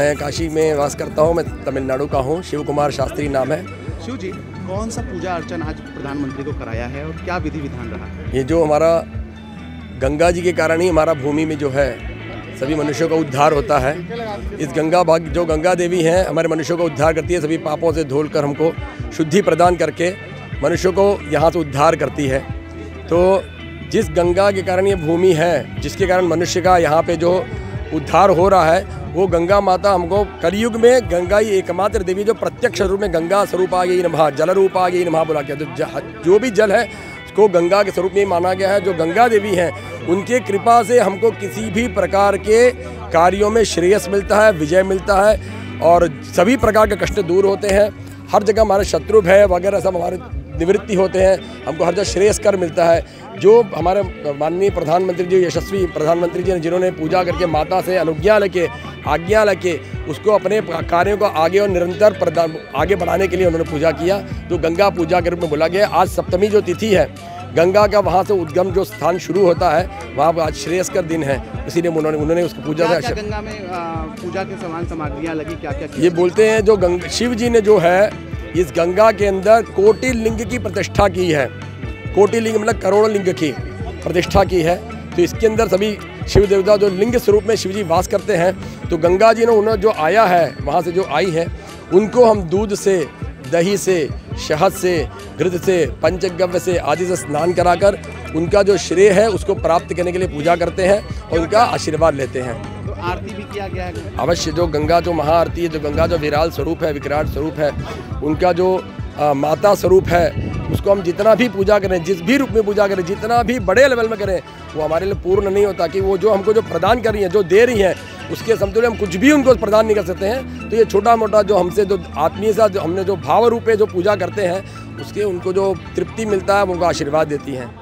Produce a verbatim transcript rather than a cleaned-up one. मैं काशी में वास करता हूँ। मैं तमिलनाडु का हूँ। शिव कुमार शास्त्री नाम है। शिव जी, कौन सा पूजा अर्चन आज प्रधानमंत्री को कराया है और क्या विधि विधान रहा? ये जो हमारा गंगा जी के कारण ही हमारा भूमि में जो है सभी मनुष्यों का उद्धार होता है। इस गंगा भाग जो गंगा देवी हैं हमारे मनुष्यों का उद्धार करती है, सभी पापों से धोल कर हमको शुद्धि प्रदान करके मनुष्यों को यहाँ से उद्धार करती है। तो जिस गंगा के कारण ये भूमि है, जिसके कारण मनुष्य का यहाँ पे जो उद्धार हो रहा है, वो गंगा माता हमको कलयुग में गंगा ही एकमात्र देवी जो प्रत्यक्ष रूप में गंगा स्वरूप आ गई नमः, जल रूप आ गई नमः बुला के। तो जो भी जल है उसको गंगा के स्वरूप में माना गया है। जो गंगा देवी हैं उनके कृपा से हमको किसी भी प्रकार के कार्यों में श्रेयस मिलता है, विजय मिलता है और सभी प्रकार के कष्ट दूर होते हैं। हर जगह हमारे शत्रु भय वगैरह सब हमारे निवृत्ति होते हैं, हमको हर जगह श्रेयस कर मिलता है। जो हमारे माननीय प्रधानमंत्री जी, यशस्वी प्रधानमंत्री जी ने जिन्होंने पूजा करके माता से अनुज्ञा लेके आज्ञा लेके उसको अपने कार्यों को आगे और निरंतर प्रदान आगे बढ़ाने के लिए उन्होंने पूजा किया, जो गंगा पूजा के रूप में बोला गया। आज सप्तमी जो तिथि है गंगा का, वहाँ से उद्गम जो स्थान शुरू होता है वहाँ पर आज श्रेयस्कर दिन है, इसीलिए उन्होंने उन्होंने उसकी पूजा क्या क्या गंगा में आ, पूजा के समान सामग्रियाँ लगी क्या क्या, क्या ये बोलते हैं। जो गंगा शिव जी ने जो है इस गंगा के अंदर कोटिलिंग की प्रतिष्ठा की है। कोटिलिंग मतलब करोड़ लिंग की प्रतिष्ठा की है। तो इसके अंदर सभी शिव देवता जो लिंग स्वरूप में शिव जी वास करते हैं। तो गंगा जी ने उन्होंने जो आया है वहाँ से जो आई है उनको हम दूध से, दही से, शहद से, घृत से, पंचग्रव्य से आदि से स्नान कराकर उनका जो श्रेय है उसको प्राप्त करने के लिए पूजा करते हैं और उनका आशीर्वाद लेते हैं। तो आरती भी किया गया है अवश्य। जो गंगा जो महाआरती है, जो गंगा जो विराल स्वरूप है, विकराट स्वरूप है, उनका जो आ, माता स्वरूप है, उसको हम जितना भी पूजा करें, जिस भी रूप में पूजा करें, जितना भी बड़े लेवल में करें, वो हमारे लिए पूर्ण नहीं होता कि वो जो हमको जो प्रदान कर रही हैं, जो दे रही हैं, उसके समतुल्य हम कुछ भी उनको प्रदान नहीं कर सकते हैं। तो ये छोटा मोटा जो हमसे जो आत्मीय सा जो हमने जो भाव रूप में जो पूजा करते हैं उसके उनको जो तृप्ति मिलता है वो उनको आशीर्वाद देती हैं।